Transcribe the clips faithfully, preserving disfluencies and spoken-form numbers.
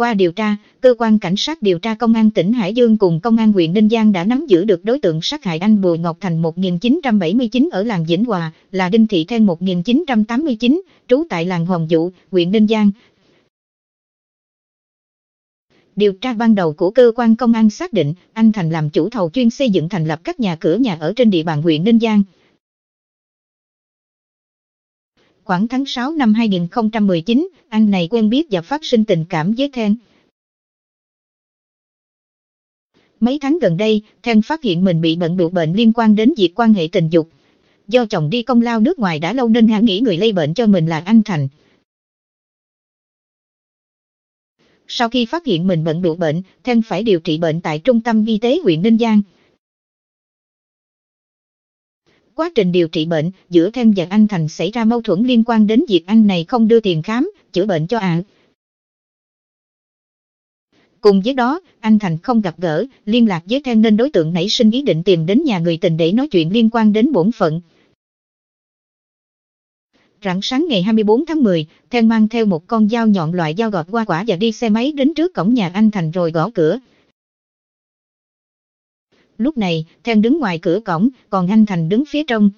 Qua điều tra, Cơ quan Cảnh sát Điều tra Công an tỉnh Hải Dương cùng Công an huyện Ninh Giang đã nắm giữ được đối tượng sát hại anh Bùi Ngọc Thành một nghìn chín trăm bảy mươi chín ở làng Vĩnh Hòa, là Đinh Thị Thêm một nghìn chín trăm tám mươi chín, trú tại làng Hồng Vũ, huyện Ninh Giang. Điều tra ban đầu của cơ quan công an xác định, anh Thành làm chủ thầu chuyên xây dựng thành lập các nhà cửa nhà ở trên địa bàn huyện Ninh Giang. Khoảng tháng sáu năm hai nghìn không trăm mười chín, anh này quen biết và phát sinh tình cảm với Then. Mấy tháng gần đây, Then phát hiện mình bị bận bịu bệnh liên quan đến việc quan hệ tình dục. Do chồng đi công lao nước ngoài đã lâu nên Hả nghĩ người lây bệnh cho mình là anh Thành. Sau khi phát hiện mình bận bịu bệnh, Then phải điều trị bệnh tại Trung tâm Y tế huyện Ninh Giang. Quá trình điều trị bệnh, giữa Then và anh Thành xảy ra mâu thuẫn liên quan đến việc anh này không đưa tiền khám, chữa bệnh cho Ả. Cùng với đó, anh Thành không gặp gỡ, liên lạc với Then nên đối tượng nảy sinh ý định tìm đến nhà người tình để nói chuyện liên quan đến bổn phận. Rạng sáng ngày hai mươi tư tháng mười, Then mang theo một con dao nhọn loại dao gọt hoa quả và đi xe máy đến trước cổng nhà anh Thành rồi gõ cửa. Lúc này, Then đứng ngoài cửa cổng, còn anh Thành đứng phía trong.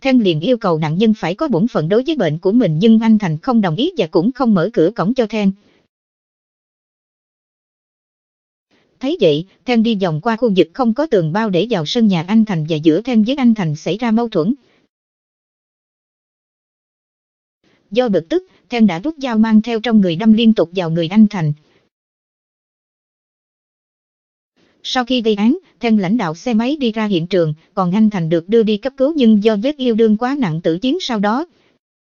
Then liền yêu cầu nạn nhân phải có bổn phận đối với bệnh của mình nhưng anh Thành không đồng ý và cũng không mở cửa cổng cho Then. Thấy vậy, Then đi vòng qua khu vực không có tường bao để vào sân nhà anh Thành và giữa Then với anh Thành xảy ra mâu thuẫn. Do bực tức, Then đã rút dao mang theo trong người đâm liên tục vào người anh Thành. Sau khi gây án, Then lãnh đạo xe máy đi ra hiện trường, còn anh Thành được đưa đi cấp cứu nhưng do vết yêu đương quá nặng tử chiến sau đó.